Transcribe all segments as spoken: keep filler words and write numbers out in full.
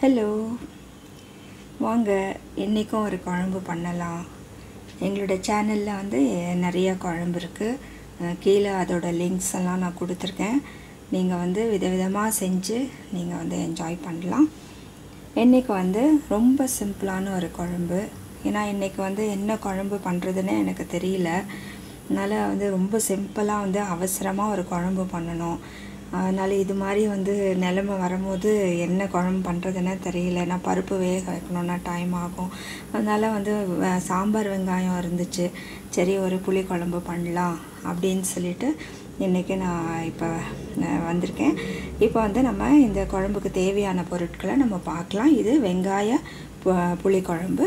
Hello வாங்க, இன்றைக்கும் ஒரு குழம்பு பண்ணலாம். எங்களோட சேனலில் வந்து நிறைய குழம்பு இருக்குது. கீழே அதோட லிங்க்ஸ் எல்லாம் நான் கொடுத்துருக்கேன். நீங்கள் வந்து விதவிதமாக செஞ்சு நீங்கள் வந்து என்ஜாய் பண்ணலாம். இன்றைக்கி வந்து ரொம்ப சிம்பிளான ஒரு குழம்பு. ஏன்னா இன்றைக்கி வந்து என்ன குழம்பு பண்ணுறதுன்னு எனக்கு தெரியல. அதனால் வந்து ரொம்ப சிம்பிளாக வந்து அவசரமாக ஒரு குழம்பு பண்ணணும். அதனால் இது மாதிரி வந்து நிலமை வரும்போது என்ன குழம்பு பண்ணுறதுன்னு தெரியல. நான் பருப்பு வேக வைக்கணுன்னா டைம் ஆகும். அதனால் வந்து சாம்பார் வெங்காயம் இருந்துச்சு, சரி ஒரு புளி குழம்பு பண்ணலாம் அப்படின்னு சொல்லிட்டு இன்றைக்கி நான் இப்போ வந்திருக்கேன். இப்போ வந்து நம்ம இந்த குழம்புக்கு தேவையான பொருட்களை நம்ம பார்க்கலாம். இது வெங்காய புளி குழம்பு.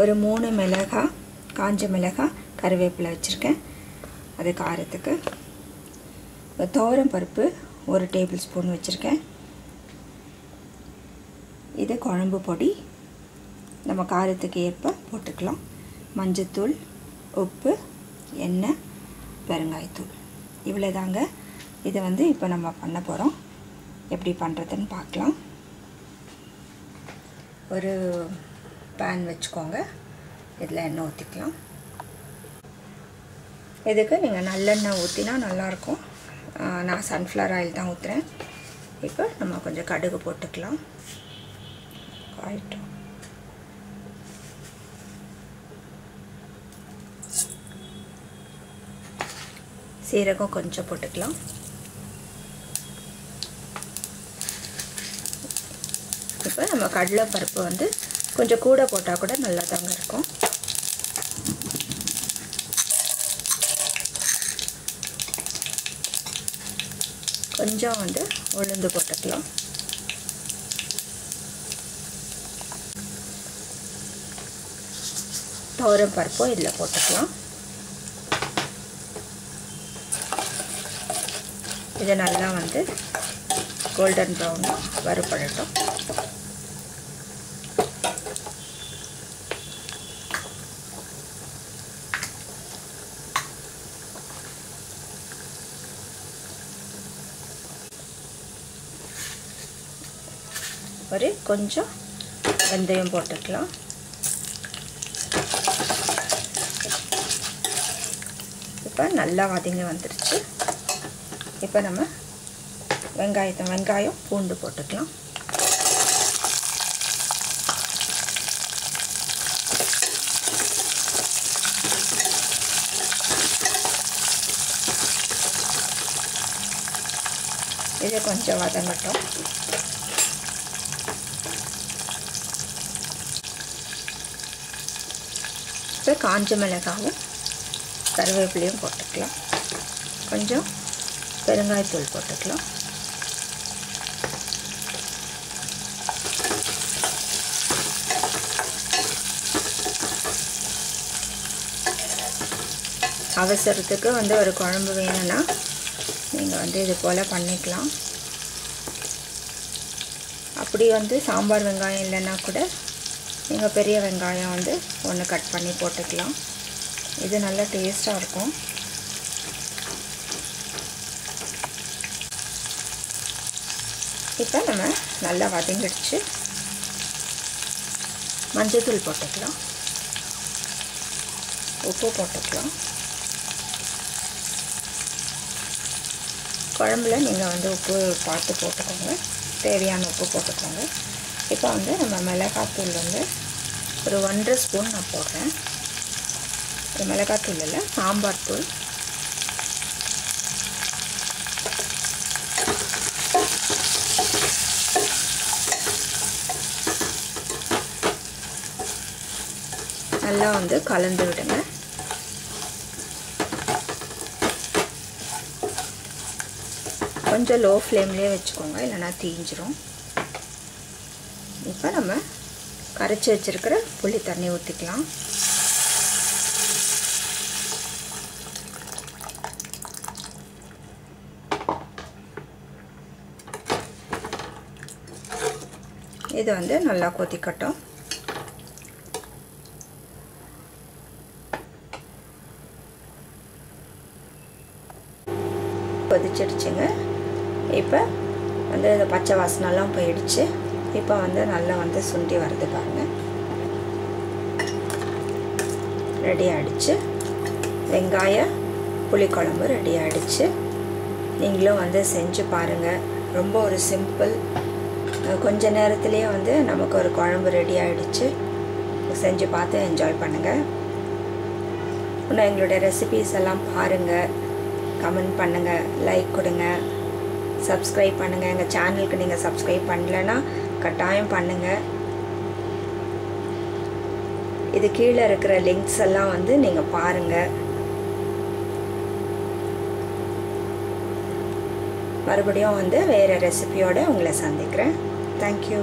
ஒரு மூணு மிளகாய், காஞ்ச மிளகாய், கருவேப்பிலை வச்சுருக்கேன் அது காரத்துக்கு. துவரம் பருப்பு ஒரு டேபிள் ஸ்பூன் வச்சுருக்கேன். இது குழம்பு பொடி, நம்ம காரத்துக்கு ஏற்ப போட்டுக்கலாம். மஞ்சத்தூள், உப்பு, எண்ணெய், பெருங்காயத்தூள், இவ்வளோ தாங்க. இதை வந்து இப்போ நம்ம பண்ண போகிறோம். எப்படி பண்ணுறதுன்னு பார்க்கலாம். ஒரு பேன் வச்சுக்கோங்க, இதில் எண்ணெய் ஊற்றிக்கலாம். இதுக்கு நீங்கள் நல்லெண்ணெய் ஊற்றினா நல்லாயிருக்கும். நான் சன்ஃப்ளவர் ஆயில் தான் ஊற்றுறேன். இப்போ நம்ம கொஞ்சம் கடுகு போட்டுக்கலாம். காயிட்டோம். சீரகம் கொஞ்சம் போட்டுக்கலாம். இப்போ நம்ம கடலைப்பருப்பு வந்து கொஞ்சம் கூட போட்டால் கூட நல்லா தாங்க இருக்கும். கொஞ்சம் வந்து உளுந்து போட்டுக்கலாம். துவரம் பருப்பும் இதில் போட்டுக்கலாம். இதை நல்லா வந்து கோல்டன் ப்ரௌனாக வறுபடட்டும். ஒரு கொஞ்சம் வெந்தயம் போட்டுக்கலாம். இப்போ நல்லா வதங்கி வந்துருச்சு. இப்போ நம்ம வெங்காயத்தை வெங்காயம் பூண்டு போட்டுக்கலாம். இதை கொஞ்சம் வதங்கட்டும். இப்போ காஞ்ச மிளகாவும் கருவேப்பிலையும் போட்டுக்கலாம். கொஞ்சம் பெருங்காயத்தூள் போட்டுக்கலாம். அவசரத்துக்கு வந்து ஒரு குழம்பு வேணும்னா நீங்கள் வந்து இது போல் பண்ணிக்கலாம். அப்படி வந்து சாம்பார் வெங்காயம் இல்லைன்னா கூட நீங்கள் பெரிய வெங்காயம் வந்து ஒன்று கட் பண்ணி போட்டுக்கலாம். இது நல்லா டேஸ்ட்டாக இருக்கும். இப்போ நம்ம நல்லா வதங்கிடுச்சு. மஞ்சத்தூள் போட்டுக்கலாம், உப்பு போட்டுக்கலாம். குழம்புல நீங்கள் வந்து உப்பு பார்த்து போட்டுக்கோங்க, தேவையான உப்பு போட்டுக்கோங்க. இப்போ வந்து நம்ம மிளகாத்தூள் வந்து ஒரு ஒன்றரை ஸ்பூன் நான் போடுறேன். ஒரு மிளகாத்தூள் இல்லை, சாம்பார் தூள். நல்லா வந்து கலந்து விடுங்க. கொஞ்சம் லோ ஃப்ளேம்லேயே வச்சுக்கோங்க, இல்லைன்னா தீஞ்சிரும். இப்போ நம்ம கரைச்சி வச்சிருக்கிற புளி தண்ணி ஊற்றிக்கலாம். இது வந்து நல்லா கொதிக்கட்டும். கொதிச்சிடுச்சுங்க. இப்போ வந்து இந்த பச்சை வாசனெல்லாம் போயிடுச்சு. இப்போ வந்து நல்லா வந்து சுண்டி வருது பாருங்கள், ரெடி ஆகிடுச்சு. வெங்காய புளி குழம்பு ரெடி ஆகிடுச்சு. நீங்களும் வந்து செஞ்சு பாருங்கள். ரொம்ப ஒரு சிம்பிள், கொஞ்ச நேரத்துலேயே வந்து நமக்கு ஒரு குழம்பு ரெடி ஆகிடுச்சு. செஞ்சு பார்த்து என்ஜாய் பண்ணுங்கள். இன்னும் எங்களுடைய ரெசிபீஸ் எல்லாம் பாருங்கள், கமெண்ட் பண்ணுங்கள், லைக் கொடுங்க, சப்ஸ்கிரைப் பண்ணுங்கள். எங்கள் சேனலுக்கு நீங்கள் சப்ஸ்கிரைப் பண்ணலைன்னா கட்டாயம் பண்ணுங்கள். இது கீழே இருக்கிற லிங்க்ஸ் எல்லாம் வந்து நீங்கள் பாருங்கள். மறுபடியும் வந்து வேறு ரெசிபியோடு உங்களை சந்திக்கிறேன். தேங்க்யூ.